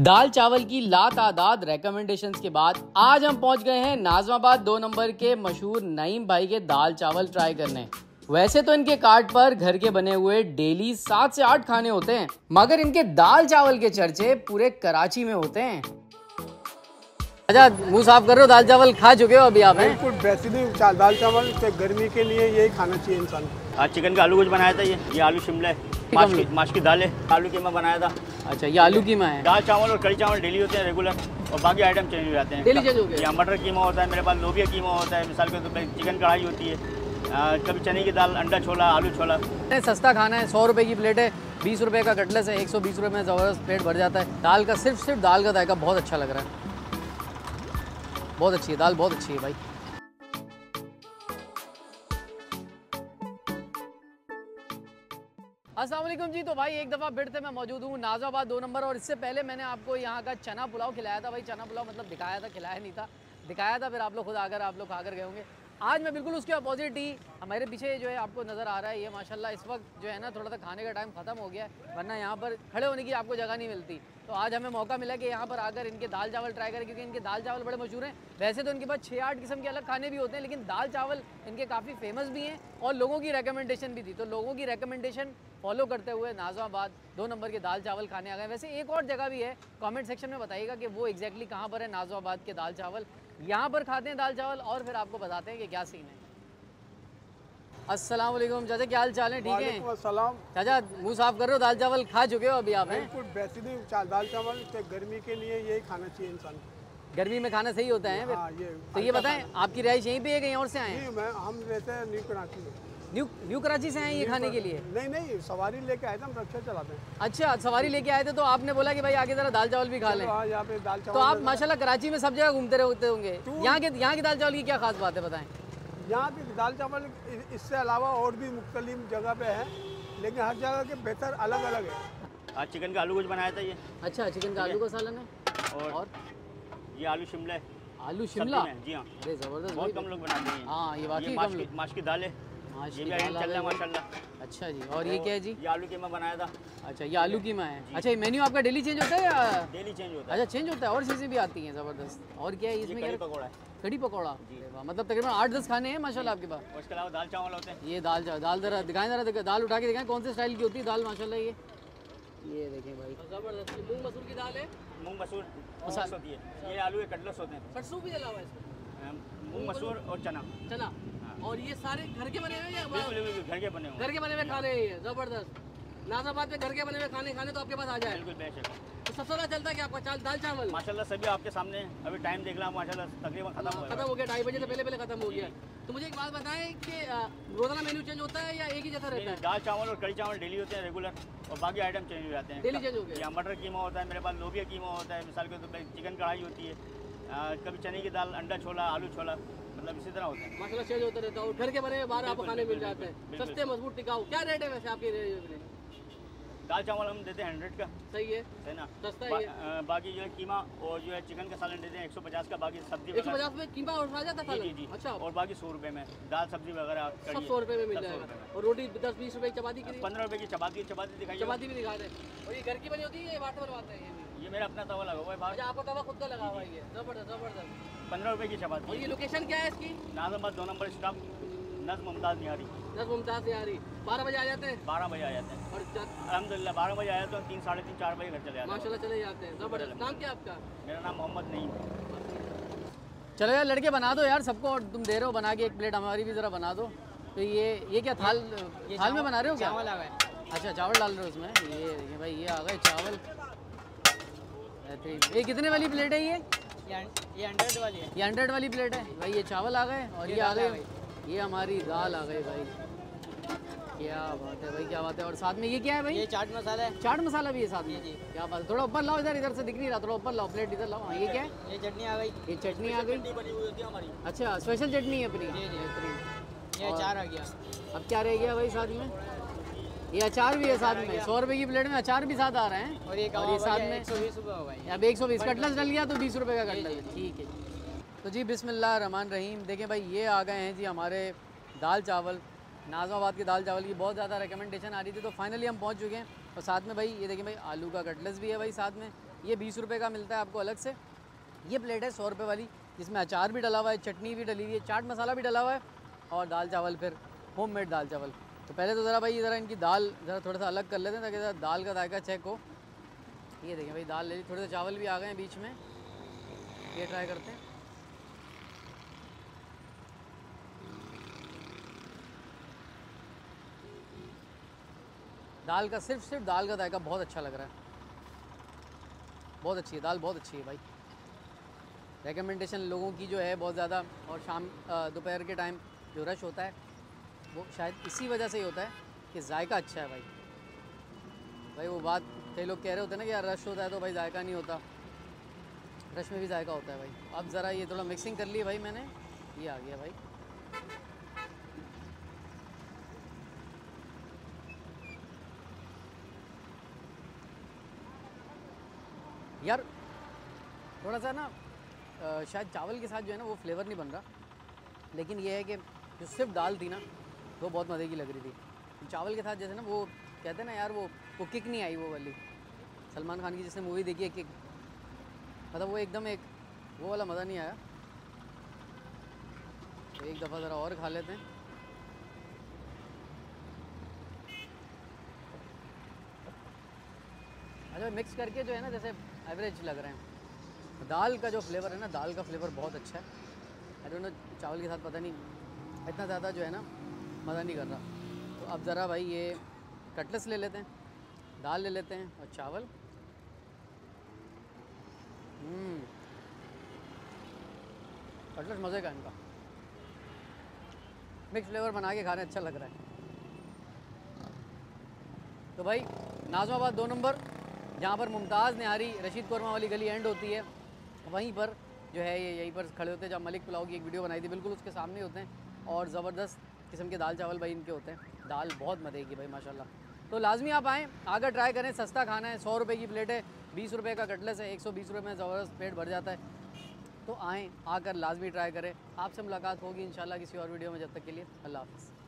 दाल चावल की लातादाद रेकमेंडेशंस के बाद आज हम पहुंच गए हैं नाज़िमाबाद 2 नंबर के मशहूर नईम भाई के दाल चावल ट्राई करने। वैसे तो इनके कार्ट पर घर के बने हुए डेली 7 से 8 खाने होते हैं, मगर इनके दाल चावल के चर्चे पूरे कराची में होते हैं। अच्छा, मुंह साफ कर रहे हो? दाल चावल खा चुके हो अभी आप? बिल्कुल बेहतरीन दाल चावल, गर्मी के लिए यही खाना चाहिए इंसान को। आज चिकन का आलू कुछ बनाया था, ये आलू शिमला है, माश की दाल है, आलू कीमा बनाया था। अच्छा, ये आलू कीमा है। दाल चावल और कड़ी चावल डेली होते हैं रेगुलर, और बाकी आइटम चेंज हो जाते हैं, डेली चेंज हो गए। यहाँ मटर कीमा होता है, मेरे पास लोबिया कीमा होता है, मिसाल के तौर पर चिकन कढ़ाई होती है, कभी चने की दाल, अंडा छोला, आलू छोला। सस्ता खाना है, 100 रुपये की प्लेट है, 20 रुपये का कटलेस है, 120 रुपये में ज़बरदस्त पेट भर जाता है। दाल का सिर्फ दाल का जायका बहुत अच्छा लग रहा है, बहुत अच्छी है दाल, बहुत अच्छी है भाई। अस्सलाम वालेकुम जी। तो भाई एक दफ़ा फिर से मैं मौजूद हूँ नाज़िमाबाद 2 नंबर, और इससे पहले मैंने आपको यहाँ का चना पुलाव खिलाया था भाई। चना पुलाव मतलब दिखाया था, खिलाया नहीं था, दिखाया था, फिर आप लोग खुद आकर आप लोग खाकर गए होंगे। आज मैं बिल्कुल उसके अपोजिट ही, हमारे पीछे जो है आपको नज़र आ रहा है ये माशाल्लाह, इस वक्त जो है ना थोड़ा सा खाने का टाइम ख़त्म हो गया है, वरना यहाँ पर खड़े होने की आपको जगह नहीं मिलती। तो आज हमें मौका मिला कि यहाँ पर आकर इनके दाल चावल ट्राई करें, क्योंकि इनके दाल चावल बड़े मशहूर हैं। वैसे तो इनके पास 6-8 किस्म के अलग खाने भी होते हैं, लेकिन दाल चावल इनके काफ़ी फेमस भी हैं और लोगों की रिकमेंडेशन भी थी, तो लोगों की रिकमेंडेशन फॉलो करते हुए नाज़िमाबाद 2 नंबर के दाल चावल खाने आ गए। वैसे एक और जगह भी है, कमेंट सेक्शन में बताइएगा कि वो एग्जैक्टली कहाँ पर है नाज़िमाबाद के दाल चावल। यहाँ पर खाते हैं दाल चावल और फिर आपको बताते हैं कि क्या सीन है। अस्सलाम वालेकुम चाचा, क्या हाल चाल है? ठीक है चाचा, मुंह साफ कर रहे हो? दाल चावल खा चुके हो अभी आप? बिल्कुल बेहतरीन दाल चावल, गर्मी के लिए यही खाना चाहिए इंसान को। गर्मी में खाना सही होता है। तो ये बताएं, आपकी रहाइश यहीं पे है कहीं और से आए हैं? हम रहते हैं न्यू कराची में। न्यू कराची से आए ये खाने के लिए? नहीं, सवारी लेके आए थे, हम रक्षा चलाते हैं। अच्छा, सवारी लेके आए थे, तो आपने बोला कि भाई आगे जरा दाल चावल भी खा लें। यहाँ पे दाल चावल तो आप माशाल्लाह कराची में सब जगह घूमते रहते होंगे, यहाँ के दाल चावल की क्या खास बात है बताएं? यहाँ की दाल चावल इससे अलावा और भी मुख्तलिफ जगह पे है, लेकिन हर जगह के बेहतर अलग अलग है। आज चिकन का आलू कुछ बनाया था ये। अच्छा, चिकन का आलू का सालन है, और ये आलू शिमला है। आलू शिमला? जी हाँ, जबरदस्त, बहुत कम लोग बनाते हैं। हाँ, ये वाकई माश की दाल है, ये भी माशाल्लाह। अच्छा जी, और ये क्या है जी? ये आलू कीमा बनाया था। अच्छा, ये आलू कीमा है। अच्छा, ये मेन्यू आपका डेली चेंज होता है या? डेली चेंज होता है। अच्छा, चेंज होता है, और चीज़ें भी आती हैं ज़बरदस्त। और क्या है इसमें? कड़ी पकौड़ा है। कड़ी पकौड़ा, मतलब तकरीबन 8-10 खाने हैं माशाल्लाह आपके पास। उसके अलावा दाल चावल होते हैं। ये दाल चावल, दाल जरा दिखाएं, जरा दाल उठा के दिखाएं, कौन से स्टाइल की होती है दाल माशाल्लाह? ये देखें भाई, ज़बरदस्त मूँग मसूर की दाल है। मूँग मसूर होती है, ये आलू के कटलेट्स होते हैं। सरसों भी जला हुआ है इसमें, मूँग मसूर और चना। और ये सारे घर के बने हुए हैं? बिल्कुल घर के बने हुए खा रहे हैं। जबरदस्त, नाज़िमाबाद में घर के बने हुए खाने तो आपके पास आ जाए। बिल्कुल बेशक। तो सबसे ज्यादा चलता है कि आपका दाल चावल माशाल्लाह सभी आपके सामने। अभी टाइम देख ला माशाल्लाह, तकरीबन खत्म हो गया, 2:30 बजे से पहले खत्म हो गया। तो मुझे एक बात बताएं कि रोजाना मेन्यू चेंज होता है या एक ही जैसा रहता है? दाल चावल और कड़ी चावल डेली होते हैं रेगुलर, और बाकी आइटम चेंज हो जाते हैं, डेली चेंज हो गए। यहाँ मटर कीमा होता है, मेरे पास लोबिया कीमा होता है, मिसाल के तौर पर चिकन कढ़ाई होती है, कभी चने की दाल, अंडा छोला, आलू छोला, मतलब इसी तरह होता है। मसाला चेंज होता रहता है, और घर के बने बाहर आपको खाने मिल जाते हैं, सस्ते मजबूत टिकाऊ। क्या रेट है वैसे आपके दाल चावल? हम देते हैं 100 का। सही है ना, सस्ता ही है। बाकी जो है कीमा और जो है चिकन का सालन देते हैं 150 का, बाकी सब्जी 150 में कीमा और आ जाता है। जी। अच्छा, और बाकी 100 रुपये में दाल सब्जी वगैरह 100 रुपये में मिल जाएगा। और रोटी 10-20 रुपये की चपाती, 15 रुपये की चपाती दिखाई, चपाती भी दिखा रहे हैं। और ये घर की बनी होती है, वाटर बनवाते हैं? ये मेरा अपना तवा लगा हुआ है। अच्छा, आपका तवा खुद का लगा हुआ है, जबरदस्त। 15 रुपये की चपाती। और ये लोकेशन क्या है इसकी? Nazimabad 2 number stop, Mumtaz Nihari. मुमताज़ निहारी। 12 बजे आ जाते हैं? 12 बजे आ जाते हैं, और अल्हम्दुलिल्लाह 12 बजे आया तो 3, 3:30, 4 बजे घर चले जाते हैं माशाल्लाह। चले जाते हैं, जबरदस्त। नाम क्या आपका? मेरा नाम मोहम्मद नईम है। चलो यार, लड़के बना दो यार सबको, और तुम दे रहे हो बना के, एक प्लेट हमारी भी ज़रा बना दो। तो ये क्या थाल में बना रहे हो? चावल आ गए। अच्छा, चावल डाल रहे हो उसमें? ये भाई ये आ गए चावल। ये कितने वाली प्लेट है? ये 100 वाली है। ये 100 वाली प्लेट है भाई। ये चावल आ गए, और ये आ गए, ये हमारी दाल आ गई भाई। क्या बात है भाई, क्या बात है। और साथ में ये क्या है भाई? ये चाट मसाला है। चाट मसाला भी है साथ में? जी। क्या बात है। थोड़ा ऊपर लाओ, इधर से दिख नहीं रहा, थोड़ा ऊपर लाओ, प्लेट इधर लाओ। ये क्या है? ये चटनी आ गई। ये चटनी आ गई। अच्छा, स्पेशल चटनी है अपनी। ये अचार आ गया। अब क्या रह गया भाई साथ में? ये अचार भी है साथ में। 100 रुपये की प्लेट में अचार भी साथ आ रहे हैं, और ये साथ में 120 रुपये होगा। अब 120 कटलेस डल गया तो 20 रुपये का कटलेस, ठीक है। तो जी बिस्मिल्लाह रहमान रहीम। देखें भाई, ये आ गए हैं जी हमारे दाल चावल। नाज़िमाबाद के दाल चावल की बहुत ज़्यादा रिकमेंडेशन आ रही थी, तो फाइनली हम पहुँच चुके हैं। और साथ में भाई ये देखें भाई, आलू का कटलेस भी है भाई साथ में, ये 20 रुपये का मिलता है आपको अलग से। ये प्लेट है 100 रुपये वाली, जिसमें अचार भी डला हुआ है, चटनी भी डली हुई है, चाट मसाला भी डला हुआ है और दाल चावल, फिर होममेड दाल चावल। तो पहले तो ज़रा भाई ज़रा इनकी दाल ज़रा थोड़ा सा अलग कर लेते हैं ताकि ज़रा दाल का जायका चेक हो। ये देखें भाई दाल ले ली, थोड़े से चावल भी आ गए हैं बीच में, ये ट्राई करते हैं। दाल का सिर्फ दाल का जायका बहुत अच्छा लग रहा है, बहुत अच्छी है दाल, बहुत अच्छी है भाई। रेकमेंडेशन लोगों की जो है बहुत ज़्यादा, और शाम दोपहर के टाइम जो रश होता है वो शायद इसी वजह से ही होता है कि जायका अच्छा है भाई। भाई वो बात कई लोग कह रहे होते हैं ना कि यार रश होता है तो भाई जायका नहीं होता, रश में भी जायका होता है भाई। अब ज़रा ये थोड़ा मिक्सिंग कर ली भाई मैंने, ये आ गया भाई। यार थोड़ा सा ना शायद चावल के साथ जो है ना वो फ्लेवर नहीं बन रहा, लेकिन ये है कि जो सिर्फ दाल थी ना वो बहुत मज़े की लग रही थी। चावल के साथ जैसे ना वो कहते हैं ना यार वो किक नहीं आई, वो वाली सलमान खान की जिसने मूवी देखी है किक, मतलब वो एकदम एक वो वाला मज़ा नहीं आया। तो एक दफ़ा ज़रा और खा लेते हैं। अच्छा मिक्स करके जो है ना जैसे एवरेज लग रहे हैं। दाल का जो फ्लेवर है ना, दाल का फ्लेवर बहुत अच्छा है। आई डोंट नो चावल के साथ पता नहीं इतना ज़्यादा जो है ना मज़ा नहीं कर रहा। तो अब ज़रा भाई ये कटलेट्स ले लेते हैं, दाल ले लेते हैं और चावल। कटलेट्स मज़े का, इनका मिक्स फ्लेवर बना के खाने अच्छा लग रहा है। तो भाई नाज़िमाबाद 2 नंबर, जहाँ पर मुमताज़ निहारी रशीद कौरमा वाली गली एंड होती है, वहीं पर जो है ये यहीं पर खड़े होते हैं, जहाँ मलिक पुलाव की एक वीडियो बनाई थी, बिल्कुल उसके सामने होते हैं। और ज़बरदस्त किस्म के दाल चावल भाई इनके होते हैं, दाल बहुत मज़े की भाई माशाल्लाह। तो लाजमी आप आएँ, आकर ट्राई करें, सस्ता खाना है, 100 रुपये की प्लेट है, 20 रुपये का कटलेस है, 120 रुपये में ज़बरदस्त पेट भर जाता है। तो आएँ, आकर लाजमी ट्राई करें। आपसे मुलाकात होगी इंशाल्लाह किसी और वीडियो में, जब तक के लिए अल्लाह हाफ़िज़।